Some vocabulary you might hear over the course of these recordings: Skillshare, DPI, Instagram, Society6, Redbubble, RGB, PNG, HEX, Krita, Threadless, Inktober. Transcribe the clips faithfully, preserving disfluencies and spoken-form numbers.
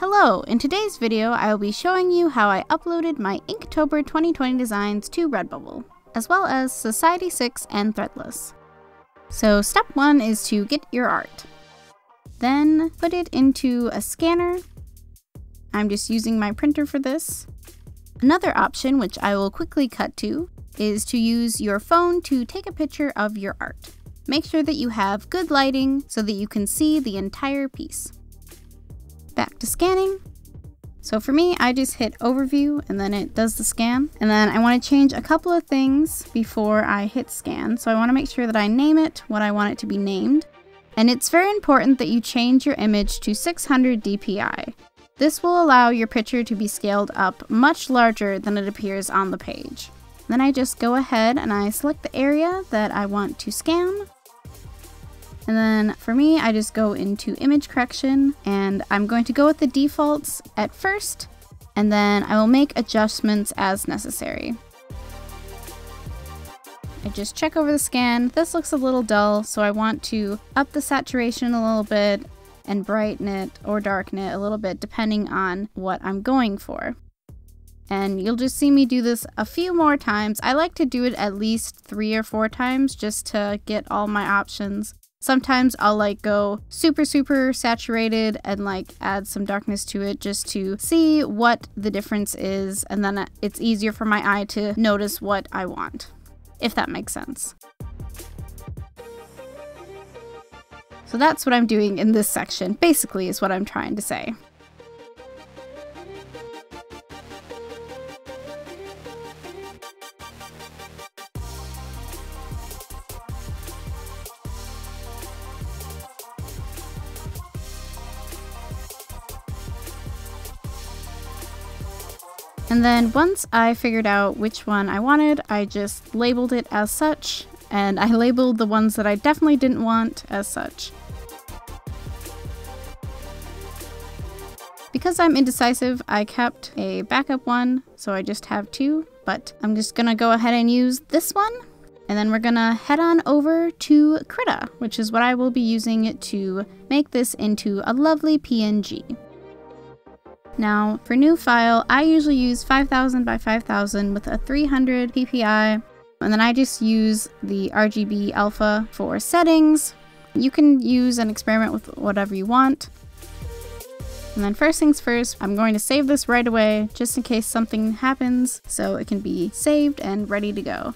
Hello! In today's video, I will be showing you how I uploaded my Inktober twenty twenty designs to Redbubble, as well as Society six and Threadless. So step one is to get your art. Then put it into a scanner. I'm just using my printer for this. Another option, which I will quickly cut to, is to use your phone to take a picture of your art. Make sure that you have good lighting so that you can see the entire piece. Back to scanning. So for me, I just hit overview and then it does the scan. And then I want to change a couple of things before I hit scan. So I want to make sure that I name it what I want it to be named. And it's very important that you change your image to six hundred D P I. This will allow your picture to be scaled up much larger than it appears on the page. Then I just go ahead and I select the area that I want to scan. And then for me, I just go into image correction and I'm going to go with the defaults at first, and then I will make adjustments as necessary. I just check over the scan. This looks a little dull, so I want to up the saturation a little bit and brighten it or darken it a little bit depending on what I'm going for. And you'll just see me do this a few more times. I like to do it at least three or four times just to get all my options. Sometimes I'll like go super, super saturated and like add some darkness to it just to see what the difference is. And then it's easier for my eye to notice what I want, if that makes sense. So that's what I'm doing in this section, basically, is what I'm trying to say. And then once I figured out which one I wanted, I just labeled it as such, and I labeled the ones that I definitely didn't want as such. Because I'm indecisive, I kept a backup one, so I just have two, but I'm just gonna go ahead and use this one, and then we're gonna head on over to Krita, which is what I will be using to make this into a lovely P N G. Now, for new file, I usually use five thousand by five thousand with a three hundred P P I, and then I just use the R G B alpha for settings. You can use and experiment with whatever you want. And then first things first, I'm going to save this right away just in case something happens, so it can be saved and ready to go.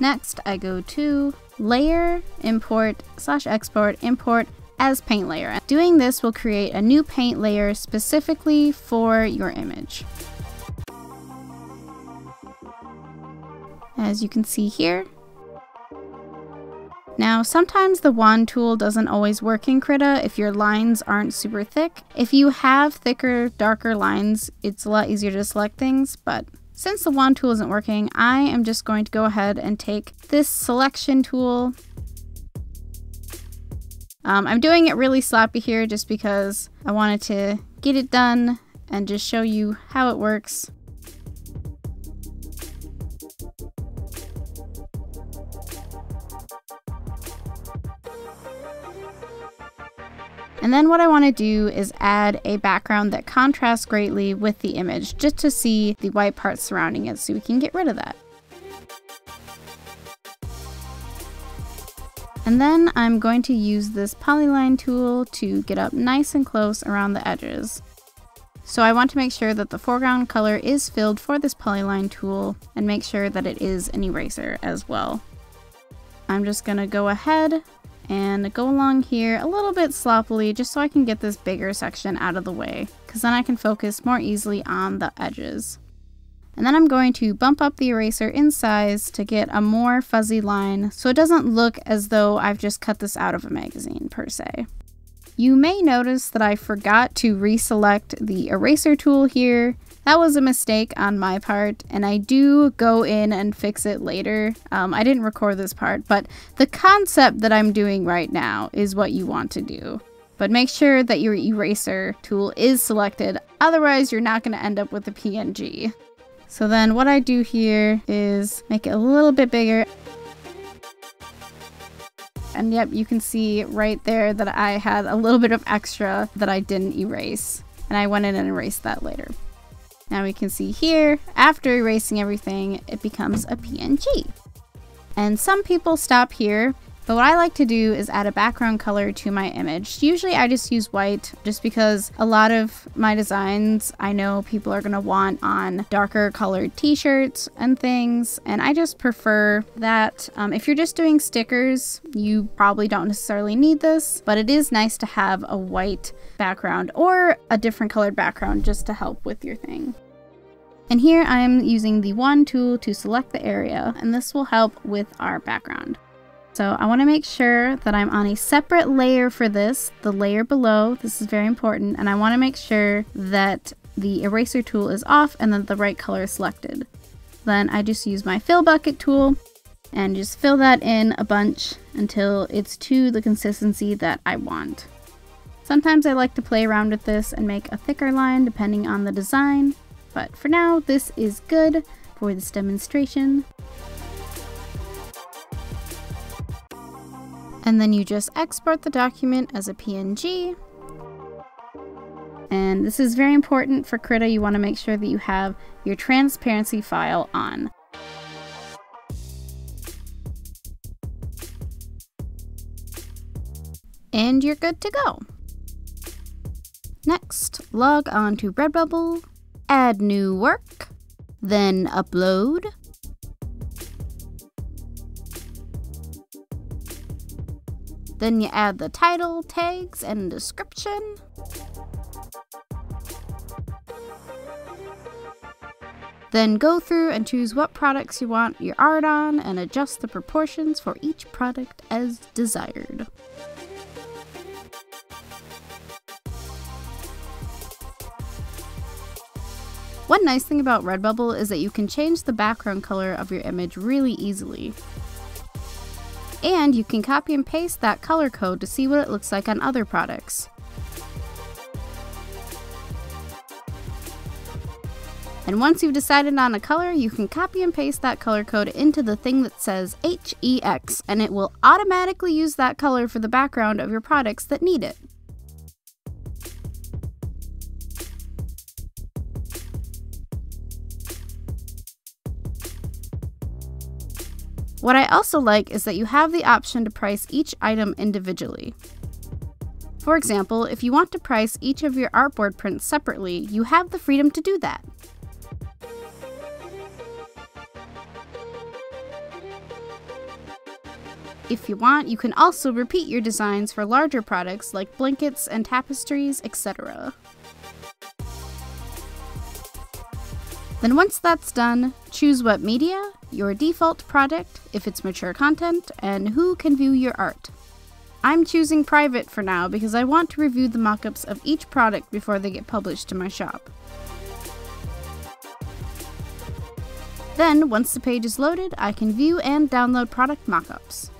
Next, I go to Layer, Import, slash Export, Import, as paint layer. Doing this will create a new paint layer specifically for your image. As you can see here. Now, sometimes the wand tool doesn't always work in Krita if your lines aren't super thick. If you have thicker, darker lines, it's a lot easier to select things, but since the wand tool isn't working, I am just going to go ahead and take this selection tool. Um, I'm doing it really sloppy here just because I wanted to get it done and just show you how it works. And then what I want to do is add a background that contrasts greatly with the image just to see the white parts surrounding it, so we can get rid of that. And then I'm going to use this polyline tool to get up nice and close around the edges. So I want to make sure that the foreground color is filled for this polyline tool and make sure that it is an eraser as well. I'm just gonna go ahead and go along here a little bit sloppily just so I can get this bigger section out of the way, because then I can focus more easily on the edges. And then I'm going to bump up the eraser in size to get a more fuzzy line so it doesn't look as though I've just cut this out of a magazine per se. You may notice that I forgot to reselect the eraser tool here. That was a mistake on my part, and I do go in and fix it later. Um, I didn't record this part, but the concept that I'm doing right now is what you want to do. But make sure that your eraser tool is selected, otherwise you're not going to end up with a P N G. So then what I do here is make it a little bit bigger. And yep, you can see right there that I had a little bit of extra that I didn't erase, and I went in and erased that later. Now we can see here, after erasing everything, it becomes a P N G. And some people stop here, but what I like to do is add a background color to my image. Usually I just use white, just because a lot of my designs I know people are gonna want on darker colored t-shirts and things, and I just prefer that. Um, if you're just doing stickers, you probably don't necessarily need this, but it is nice to have a white background or a different colored background just to help with your thing. And here I'm using the one tool to select the area, and this will help with our background. So I want to make sure that I'm on a separate layer for this, the layer below. This is very important. And I want to make sure that the eraser tool is off and that the right color is selected. Then I just use my fill bucket tool and just fill that in a bunch until it's to the consistency that I want. Sometimes I like to play around with this and make a thicker line depending on the design. But for now, this is good for this demonstration. And then you just export the document as a P N G. And this is very important for Krita. You want to make sure that you have your transparency file on. And you're good to go. Next, log on to Redbubble, add new work, then upload. Then you add the title, tags, and description. Then go through and choose what products you want your art on and adjust the proportions for each product as desired. One nice thing about Redbubble is that you can change the background color of your image really easily. And you can copy and paste that color code to see what it looks like on other products. And once you've decided on a color, you can copy and paste that color code into the thing that says H E X, and it will automatically use that color for the background of your products that need it. What I also like is that you have the option to price each item individually. For example, if you want to price each of your artboard prints separately, you have the freedom to do that. If you want, you can also repeat your designs for larger products like blankets and tapestries, et cetera. Then once that's done, choose what media, your default product, if it's mature content, and who can view your art. I'm choosing private for now because I want to review the mock-ups of each product before they get published to my shop. Then, once the page is loaded, I can view and download product mock-ups.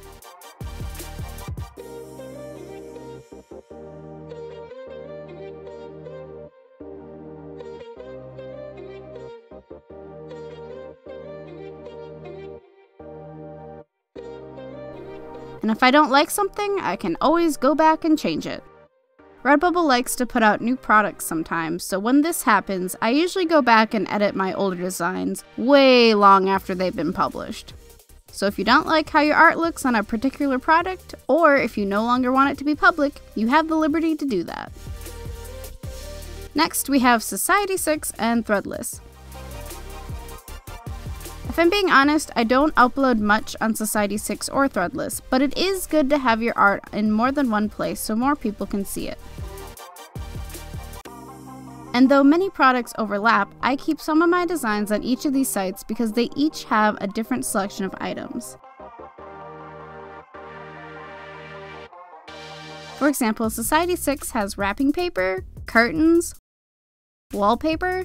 And if I don't like something, I can always go back and change it. Redbubble likes to put out new products sometimes, so when this happens, I usually go back and edit my older designs way long after they've been published. So if you don't like how your art looks on a particular product, or if you no longer want it to be public, you have the liberty to do that. Next, we have Society six and Threadless. If I'm being honest, I don't upload much on Society six or Threadless, but it is good to have your art in more than one place so more people can see it. And though many products overlap, I keep some of my designs on each of these sites because they each have a different selection of items. For example, Society six has wrapping paper, curtains, wallpaper.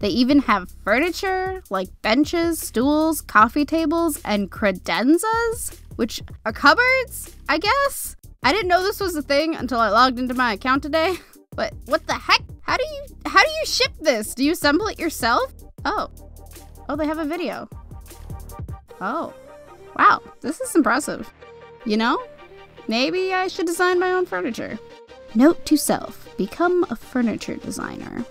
They even have furniture, like benches, stools, coffee tables, and credenzas, which are cupboards, I guess? I didn't know this was a thing until I logged into my account today. But what the heck? How do you, how do you ship this? Do you assemble it yourself? Oh. Oh, they have a video. Oh. Wow, this is impressive. You know, maybe I should design my own furniture. Note to self, become a furniture designer.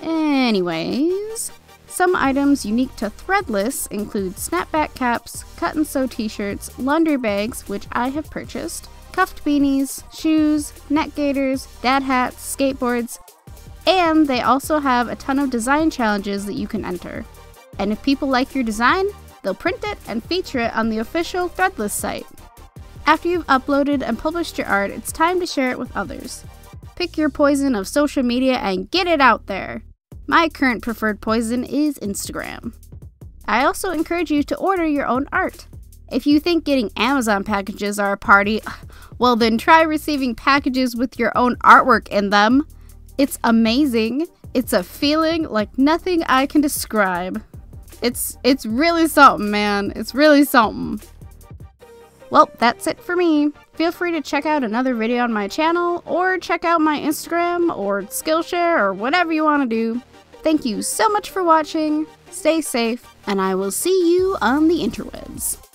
Anyways, some items unique to Threadless include snapback caps, cut and sew t-shirts, laundry bags, which I have purchased, cuffed beanies, shoes, neck gaiters, dad hats, skateboards, and they also have a ton of design challenges that you can enter. And if people like your design, they'll print it and feature it on the official Threadless site. After you've uploaded and published your art, it's time to share it with others. Pick your poison of social media and get it out there! My current preferred poison is Instagram. I also encourage you to order your own art. If you think getting Amazon packages are a party, well then try receiving packages with your own artwork in them. It's amazing. It's a feeling like nothing I can describe. It's, it's really something, man. It's really something. Well, that's it for me. Feel free to check out another video on my channel, or check out my Instagram, or Skillshare, or whatever you want to do. Thank you so much for watching, stay safe, and I will see you on the interwebs.